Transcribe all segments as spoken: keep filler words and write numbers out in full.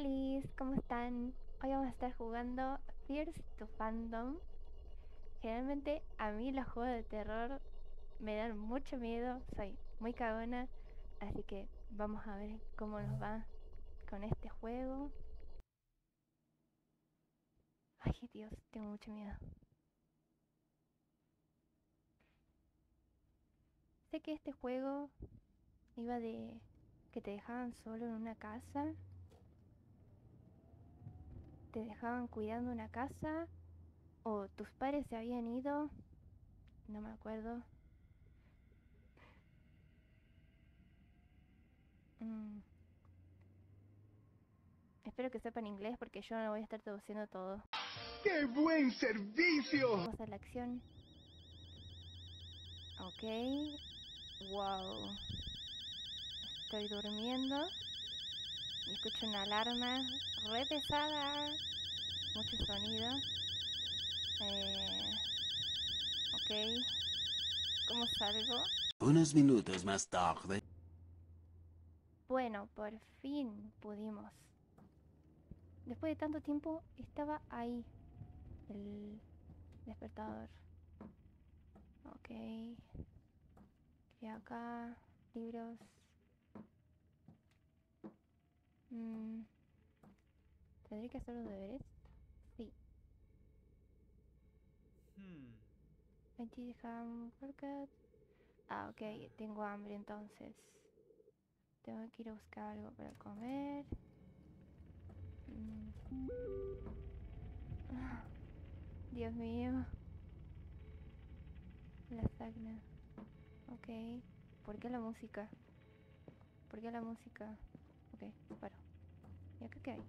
Olis, ¿cómo están? Hoy vamos a estar jugando Fears to Fathom. Generalmente a mí los juegos de terror me dan mucho miedo, soy muy cagona, así que vamos a ver cómo nos va con este juego. Ay, Dios, tengo mucho miedo. Sé que este juego iba de que te dejaban solo en una casa. Te dejaban cuidando una casa. O tus padres se habían ido. No me acuerdo. Mm. Espero que sepan inglés porque yo no voy a estar traduciendo todo. ¡Qué buen servicio! Vamos a la acción. Ok. Wow. Estoy durmiendo. Y escucho una alarma re pesada. Mucho sonido. Eh, ok. ¿Cómo salgo? Unos minutos más tarde. Bueno, por fin pudimos. Después de tanto tiempo estaba ahí el despertador. Ok. Y acá, libros. Mm. ¿Tendré que hacer los deberes? Sí. Hmm. Ah, ok, tengo hambre entonces. Tengo que ir a buscar algo para comer. Mm. Ah, Dios mío. La sagna. Ok. ¿Por qué la música? ¿Por qué la música? Ok, paro. ¿Y acá qué hay?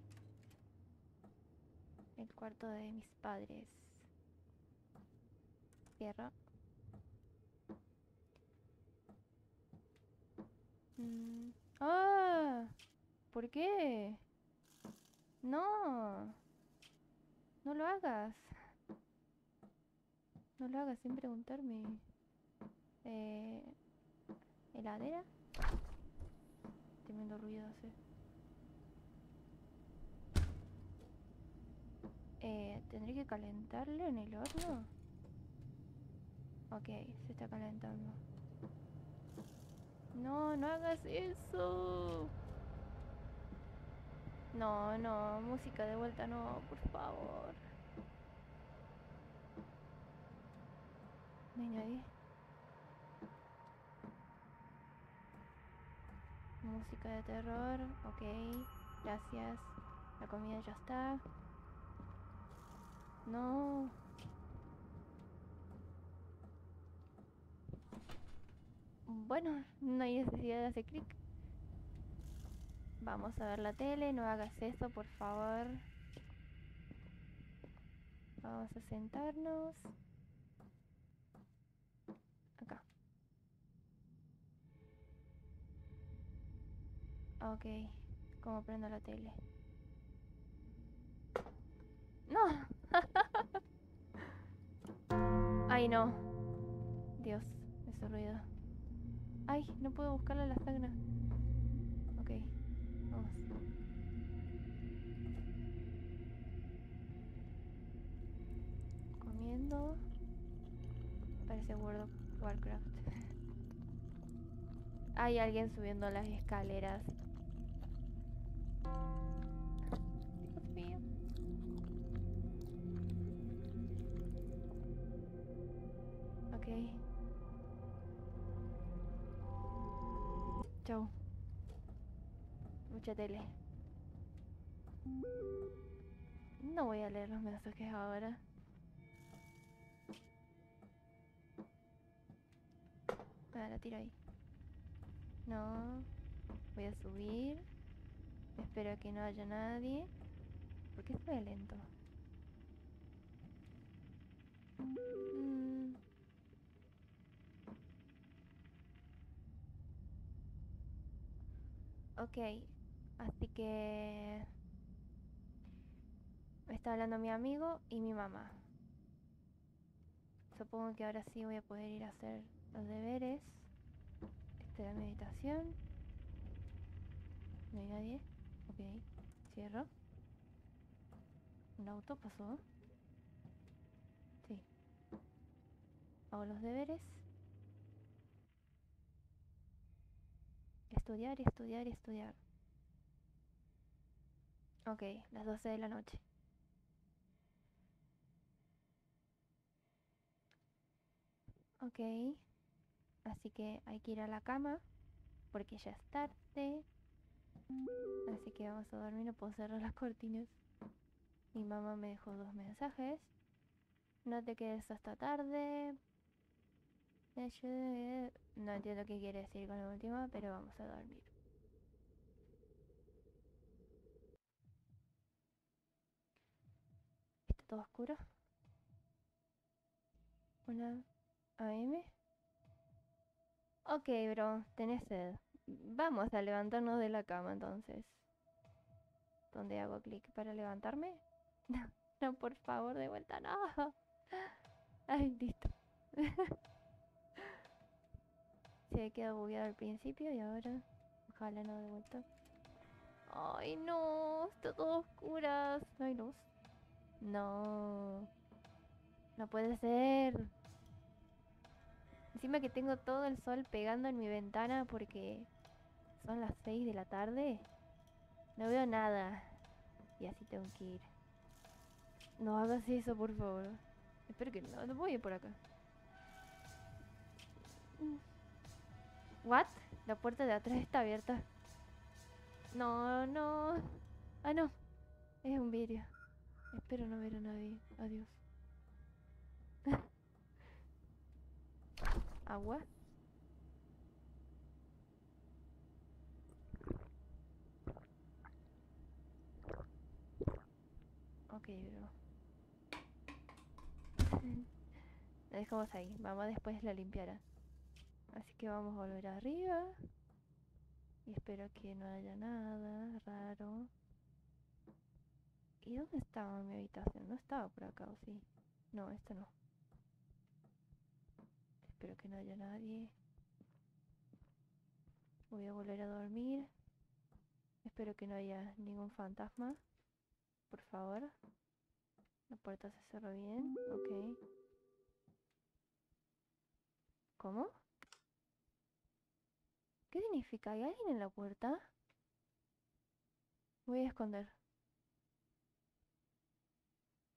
El cuarto de mis padres. Tierra. Mm. ¡Ah! ¿Por qué? No. No lo hagas. No lo hagas sin preguntarme. Eh... ¿Heladera? Tremendo ruido hace. Eh, ¿Tendré que calentarlo en el horno? Ok, se está calentando. No, no hagas eso. No, no, música de vuelta no, por favor. No hay nadie. Música de terror, ok, gracias. La comida ya está. No. Bueno, no hay necesidad de hacer clic. Vamos a ver la tele, no hagas eso, por favor. Vamos a sentarnos. Acá. Ok, ¿cómo prendo la tele? ¡No! ¡Ay, no! Dios, ese ruido. ¡Ay, no puedo buscarla en la sagna! Ok, vamos. Comiendo. Parece World of Warcraft. Hay alguien subiendo las escaleras. Chau. Mucha tele. No voy a leer los mensajes ahora. Ah, la tiro ahí. No. Voy a subir. Espero que no haya nadie. ¿Por qué estoy lento? Ok, así que me está hablando mi amigo y mi mamá. Supongo que ahora sí voy a poder ir a hacer los deberes. Esta es la meditación. No hay nadie. Ok. Cierro. ¿Un auto pasó? Sí. Hago los deberes. Estudiar y estudiar y estudiar. Ok, las doce de la noche. Ok, así que hay que ir a la cama porque ya es tarde. Así que vamos a dormir, no puedo cerrar las cortinas. Mi mamá me dejó dos mensajes. No te quedes hasta tarde. No entiendo qué quiere decir con la última, pero vamos a dormir. Está todo oscuro. Una... A M. Ok, bro, tenés sed. Vamos a levantarnos de la cama entonces. ¿Dónde hago clic para levantarme? No, no, por favor, de vuelta, no. Ay, listo. Se ha quedado bugueado al principio y ahora ojalá no de vuelta. Ay, no, está todo oscuro. No hay luz. No. No puede ser. Encima que tengo todo el sol pegando en mi ventana porque son las seis de la tarde. No veo nada. Y así tengo que ir. No hagas eso, por favor. Espero que no, no voy a ir por acá. ¿What? La puerta de atrás está abierta. No, no. Ah, no. Es un vidrio. Espero no ver a nadie. Adiós. Agua. Ok, bro. La dejamos ahí. Mamá después la limpiará. Así que vamos a volver arriba. Y espero que no haya nada raro. ¿Y dónde estaba mi habitación? No estaba por acá, ¿o sí? No, esta no. Espero que no haya nadie. Voy a volver a dormir. Espero que no haya ningún fantasma. Por favor. La puerta se cerró bien. Ok. ¿Cómo? ¿Qué significa? ¿Hay alguien en la puerta? Voy a esconder.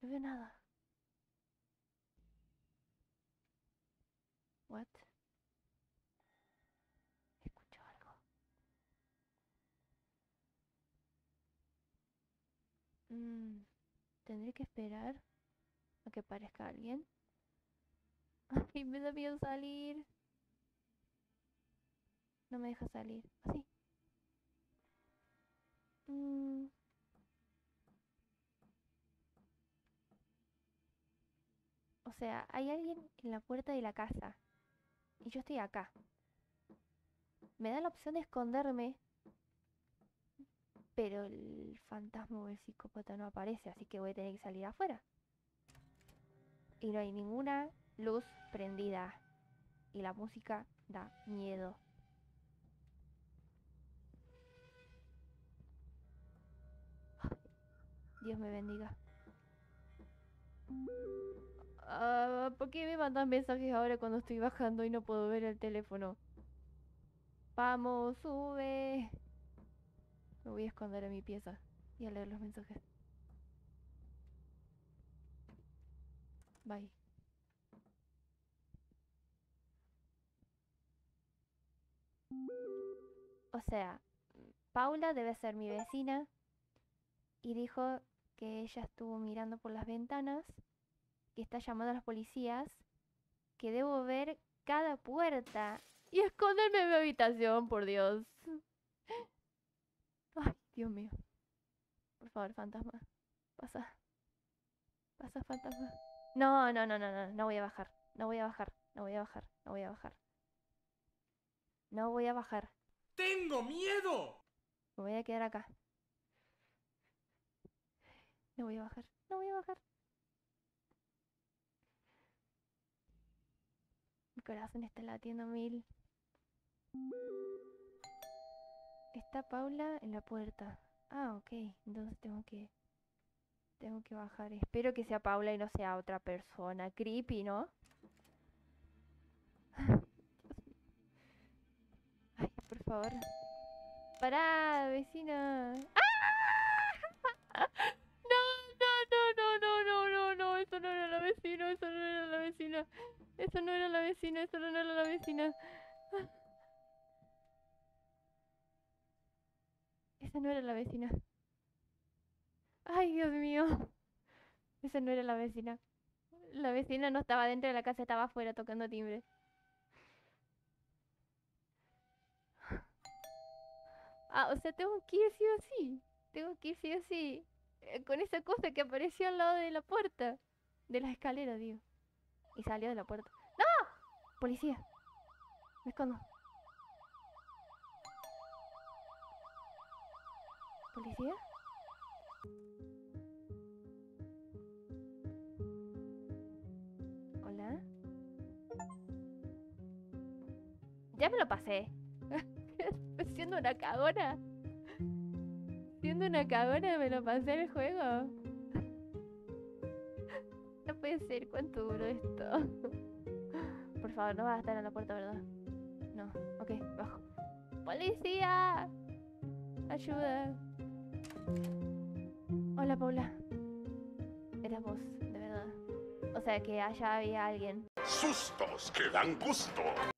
No veo nada. What? Escucho algo. Mm, tendré que esperar a que aparezca alguien. Ay, me da miedo salir. No me deja salir. Así. Mm. O sea, hay alguien en la puerta de la casa. Y yo estoy acá. Me da la opción de esconderme. Pero el fantasma o el psicópata no aparece. Así que voy a tener que salir afuera. Y no hay ninguna luz prendida. Y la música da miedo. Dios me bendiga. Uh, ¿Por qué me mandan mensajes ahora cuando estoy bajando y no puedo ver el teléfono? Vamos, sube. Me voy a esconder en mi pieza y a leer los mensajes. Bye. O sea, Paula debe ser mi vecina y dijo que ella estuvo mirando por las ventanas, que está llamando a las policías, que debo ver cada puerta y esconderme en mi habitación, por Dios. Ay, Dios mío. Por favor, fantasma. Pasa. Pasa, fantasma. No, no, no, no, no. No voy a bajar. No voy a bajar. No voy a bajar. No voy a bajar. No voy a bajar. ¡Tengo miedo! Me voy a quedar acá. No voy a bajar. No voy a bajar. Mi corazón está latiendo mil. Está Paula en la puerta. Ah, ok. Entonces tengo que... Tengo que bajar. Espero que sea Paula y no sea otra persona. Creepy, ¿no? Ay, por favor. Pará, vecina. ¡Ah! No, no, no, no, no, no, no. Eso no era la vecina, eso no era la vecina. Eso no era la vecina, eso no era la vecina. Esa no era la vecina. Ay, Dios mío. Esa no era la vecina. La vecina no estaba dentro de la casa, estaba afuera tocando timbre. Ah, o sea, tengo que ir sí o sí. Tengo que ir sí o sí. Eh, con esa cosa que apareció al lado de la puerta. De la escalera, digo. Y salió de la puerta. ¡No! Policía. Me escondo. ¿Policía? Hola. Ya me lo pasé. Siendo una cagona. Siendo una cagona me lo pasé el juego. No puede ser, cuánto duró esto. Por favor, no vas a estar en la puerta, ¿verdad? No, ok, bajo. ¡Policía! Ayuda. Hola, Paula. Era vos, de verdad. O sea, que allá había alguien. Sustos que dan gusto.